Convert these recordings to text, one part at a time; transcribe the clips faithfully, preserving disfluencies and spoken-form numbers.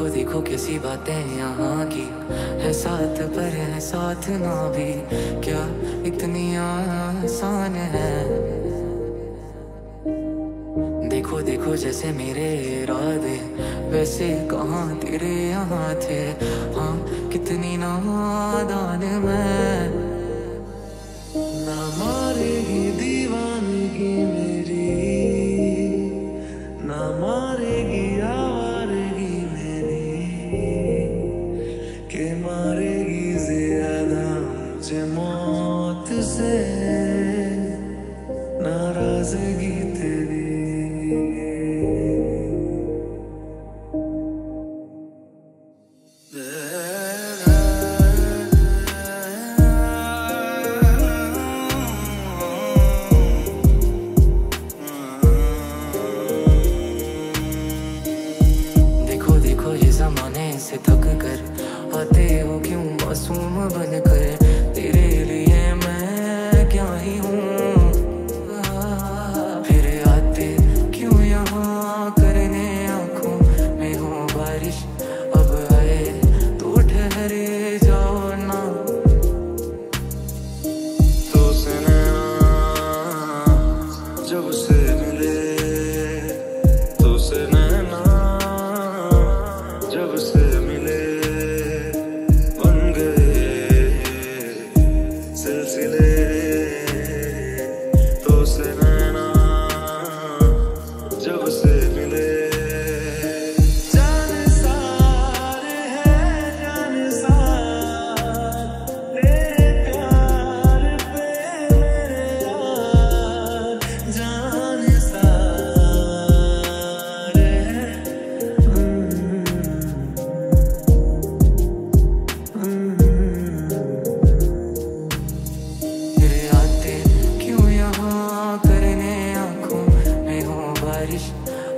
देखो देखो कैसी बातें यहाँ की है, साथ पर है साथ ना भी, क्या इतनी आसान है। देखो देखो जैसे मेरे इरादे वैसे कहाँ तेरे यहाँ थे, हाँ कितनी नादान मैं ना मारे ही दीवानगी मेरी, ना मारेगी आवारगी मेरी के मारेगी ज्यादा मुझे मौत से नाराजगी तेरी। से थक कर आते हो क्यों मासूम बनकर, तेरे लिए मैं क्या ही हूँ। फिर आते क्यों यहाँ करने, आँखों में हो बारिश अब आए तो ठहरे जाओ ना। तो सुनैना जब से मिले, तो सुनैना जब से मिले बन गए सिलसिले। तो सुनैना जब से मिले जानसार है जानसार तेरे प्यार पे मेरे यार, जानसार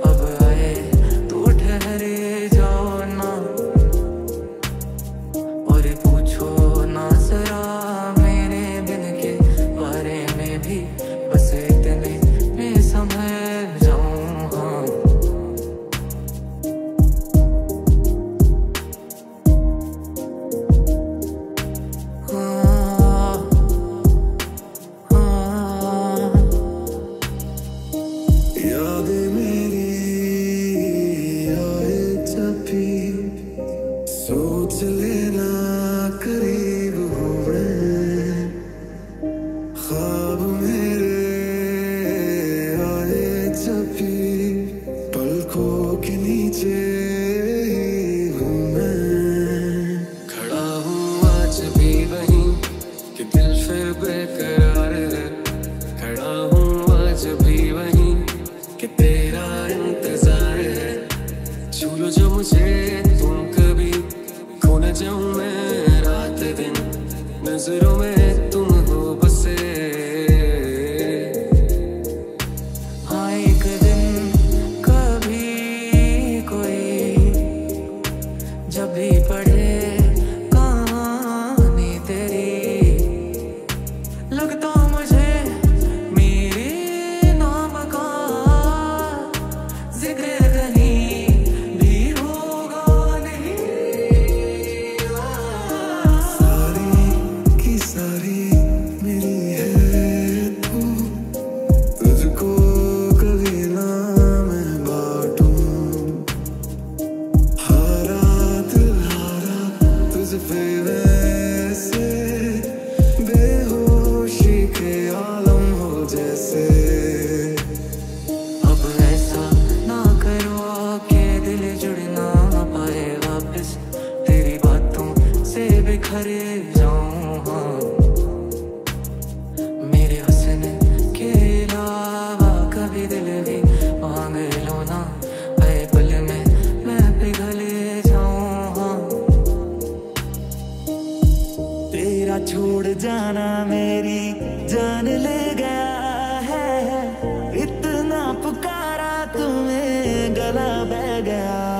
अब आए तो ठहरे जाओ ना। और पूछो ना जरा मेरे दिन के बारे में भी, बस इतने में समय जाऊं हाँ। सोच लेना करीब हूँ मैं, ख्वाब मेरे आए छपी पलकों के नीचे हूँ मैं। खड़ा हूँ आज भी वहीं कि दिल फिर बेकरार है, खड़ा हूँ आज भी वहीं कि तेरा इंतजार है। छू लो जो मुझे तुम कभी, खोना जाऊं मैं रात दिन नजरों में तुम हो बसे। हाँ एक दिन कभी कोई जब भी पढ़े कहानी तेरी, लगता मुझे मेरे नाम का जिक्र से बेहोशी के आलम हो जैसे। अब ऐसा ना करो के दिल जुड़ना ना पाए, वापस तेरी बातों से बिखरे जाऊं हाँ। मेरे हसन के अलावा कभी दिल भी मांग लो ना, आए पल में मैं पिघले तेरा। छोड़ जाना मेरी जान ले गया है, इतना पुकारा तुम्हें गला बह गया।